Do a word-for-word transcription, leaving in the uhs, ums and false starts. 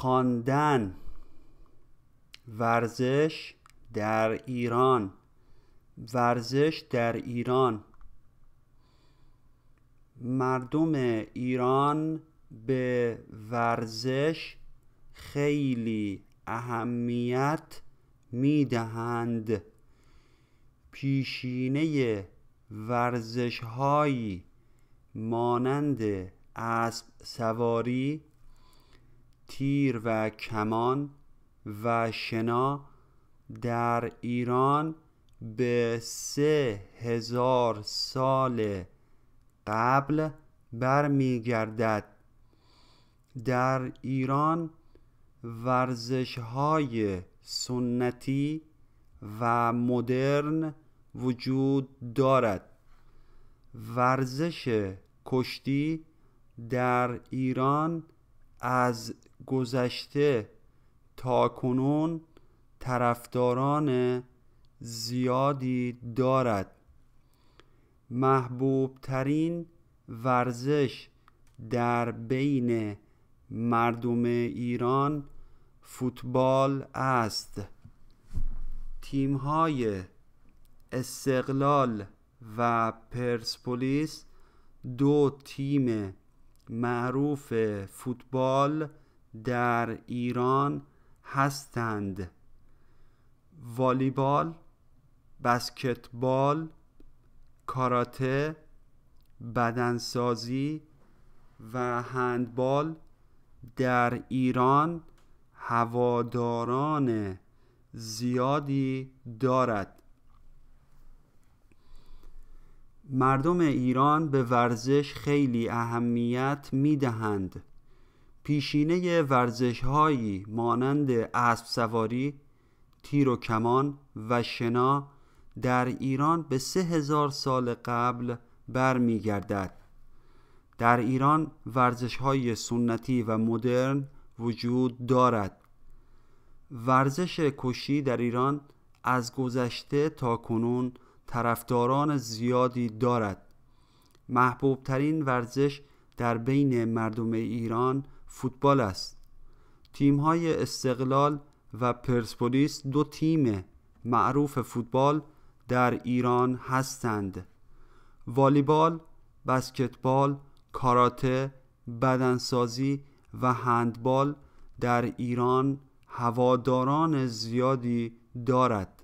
خواندن ورزش در ایران، ورزش در ایران. مردم ایران به ورزش خیلی اهمیت میدهند. پیشینه ورزش هایی مانند اسب سواری، تیر و کمان و شنا در ایران به سه هزار سال قبل برمیگردد. در ایران ورزش‌های سنتی و مدرن وجود دارد. ورزش کشتی در ایران از گذشته تا کنون طرفداران زیادی دارد. محبوب ترین ورزش در بین مردم ایران فوتبال است. تیم‌های استقلال و پرسپولیس، دو تیم معروف فوتبال در ایران هستند. والیبال، بسکتبال، کاراته، بدنسازی و هندبال در ایران هواداران زیادی دارد. مردم ایران به ورزش خیلی اهمیت میدهند. پیشینه ورزش‌هایی مانند اسب سواری، تیر و کمان و شنا در ایران به سه هزار سال قبل برمیگردد. در ایران ورزش‌های سنتی و مدرن وجود دارد. ورزش کشتی در ایران از گذشته تا کنون طرفداران زیادی دارد. محبوب ترین ورزش در بین مردم ایران فوتبال است. تیم‌های استقلال و پرسپولیس دو تیم معروف فوتبال در ایران هستند. والیبال، بسکتبال، کاراته، بدنسازی و هندبال در ایران هواداران زیادی دارد.